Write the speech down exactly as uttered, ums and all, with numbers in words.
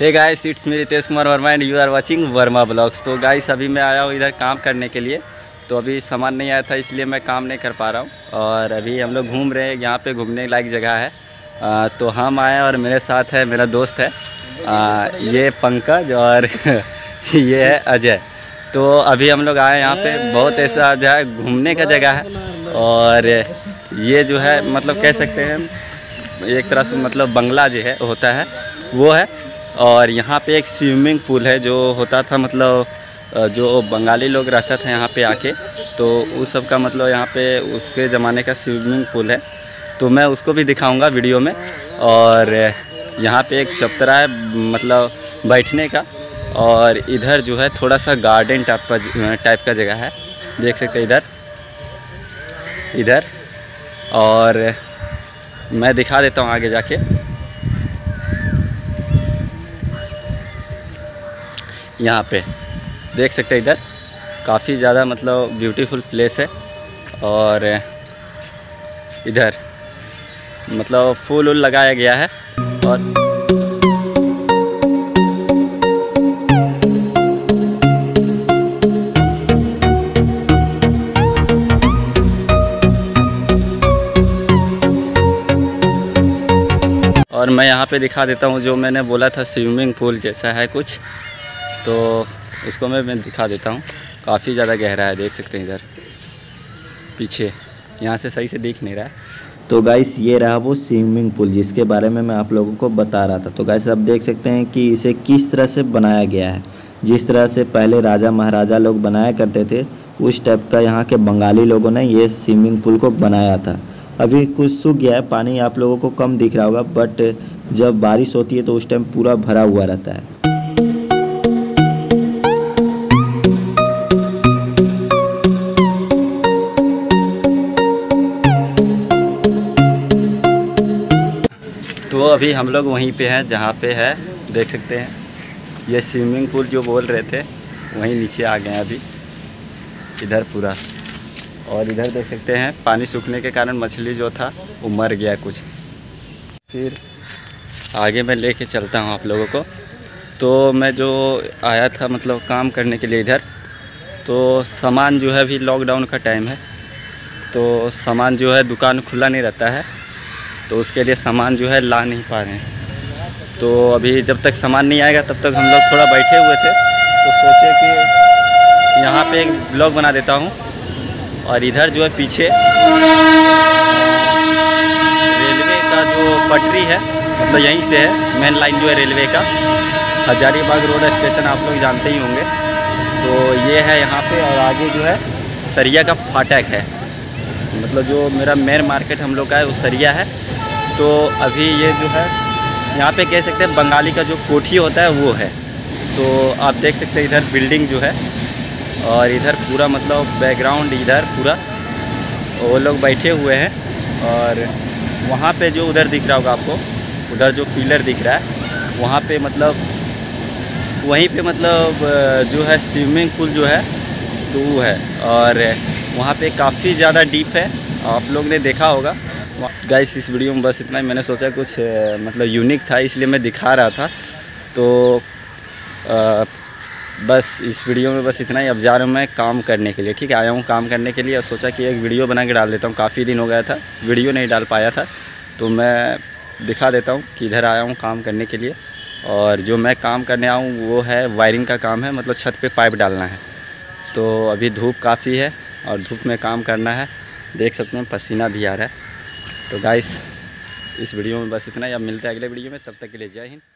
Hey guys, it's मेरी Tej Kumar Verma and you are watching Verma blogs. तो guys, अभी मैं आया हूँ इधर काम करने के लिए। तो अभी सामान नहीं आया था इसलिए मैं काम नहीं कर पा रहा हूँ। और अभी हम लोग घूम रहे हैं, यहाँ पे घूमने लायक जगह है। आ, तो हम आए और मेरे साथ है मेरा दोस्त है आ, ये पंकज और ये है अजय। तो अभी हम लोग आए यहाँ पे, बहुत ऐसा जो है घूमने का जगह है। और ये जो है मतलब कह सकते हैं एक तरह से मतलब बंगला जो है होता है वो है। और यहाँ पे एक स्विमिंग पूल है जो होता था, मतलब जो बंगाली लोग रहता था यहाँ पे आके, तो उस सब का मतलब यहाँ पे उसके ज़माने का स्विमिंग पूल है। तो मैं उसको भी दिखाऊंगा वीडियो में। और यहाँ पे एक चबतरा है मतलब बैठने का। और इधर जो है थोड़ा सा गार्डन टाइप का टाइप का जगह है, देख सकते हैं इधर इधर। और मैं दिखा देता हूँ आगे जाके। यहाँ पे देख सकते हैं इधर काफ़ी ज़्यादा मतलब ब्यूटीफुल प्लेस है। और इधर मतलब फूल उल लगाया गया है। और और मैं यहाँ पे दिखा देता हूँ जो मैंने बोला था स्विमिंग पूल जैसा है कुछ, तो इसको मैं मैं दिखा देता हूँ। काफ़ी ज़्यादा गहरा है, देख सकते हैं इधर पीछे, यहाँ से सही से दिख नहीं रहा है। तो गाइस, ये रहा वो स्विमिंग पूल जिसके बारे में मैं आप लोगों को बता रहा था। तो गाइस, आप देख सकते हैं कि इसे किस तरह से बनाया गया है। जिस तरह से पहले राजा महाराजा लोग बनाया करते थे, उस टाइप का यहाँ के बंगाली लोगों ने ये स्विमिंग पूल को बनाया था। अभी कुछ सूख गया है, पानी आप लोगों को कम दिख रहा होगा, बट जब बारिश होती है तो उस टाइम पूरा भरा हुआ रहता है। तो अभी हम लोग वहीं पे हैं जहाँ पे है, देख सकते हैं ये स्विमिंग पूल जो बोल रहे थे वहीं नीचे आ गए हैं अभी इधर पूरा। और इधर देख सकते हैं पानी सूखने के कारण मछली जो था वो मर गया कुछ। फिर आगे मैं लेके चलता हूँ आप लोगों को। तो मैं जो आया था मतलब काम करने के लिए इधर, तो सामान जो है अभी लॉकडाउन का टाइम है, तो सामान जो है दुकान खुला नहीं रहता है, तो उसके लिए सामान जो है ला नहीं पा रहे हैं। तो अभी जब तक सामान नहीं आएगा तब तक हम लोग थोड़ा बैठे हुए थे, तो सोचे कि यहाँ पे एक ब्लॉग बना देता हूँ। और इधर जो है पीछे रेलवे का जो पटरी है, मतलब यहीं से है मेन लाइन जो है रेलवे का, हजारीबाग रोड स्टेशन आप लोग जानते ही होंगे। तो ये है यहाँ पे। और आगे जो है सरिया का फाटक है, मतलब जो मेरा मेन मार्केट हम लोग का है वो सरिया है। तो अभी ये जो है यहाँ पे कह सकते हैं बंगाली का जो कोठी होता है वो है। तो आप देख सकते हैं इधर बिल्डिंग जो है, और इधर पूरा मतलब बैकग्राउंड इधर पूरा वो लोग बैठे हुए हैं। और वहाँ पे जो उधर दिख रहा होगा आपको, उधर जो पिलर दिख रहा है वहाँ पे मतलब वहीं पे मतलब जो है स्विमिंग पूल जो है तो वो है। और वहाँ पे काफ़ी ज़्यादा डीप है, आप लोग ने देखा होगा। गाइस, इस वीडियो में बस इतना ही। मैंने सोचा कुछ मतलब यूनिक था इसलिए मैं दिखा रहा था। तो आ, बस इस वीडियो में बस इतना ही। अब जा रहा हूँ मैं काम करने के लिए। ठीक है, आया हूँ काम करने के लिए और सोचा कि एक वीडियो बना के डाल देता हूँ। काफ़ी दिन हो गया था वीडियो नहीं डाल पाया था, तो मैं दिखा देता हूँ कि इधर आया हूँ काम करने के लिए। और जो मैं काम करने आया हूँ वो है वायरिंग का काम है, मतलब छत पे पाइप डालना है। तो अभी धूप काफ़ी है और धूप में काम करना है, देख सकते हैं पसीना भी आ रहा है। तो गाइस, इस वीडियो में बस इतना ही। अब मिलते हैं अगले वीडियो में, तब तक के लिए जय हिंद।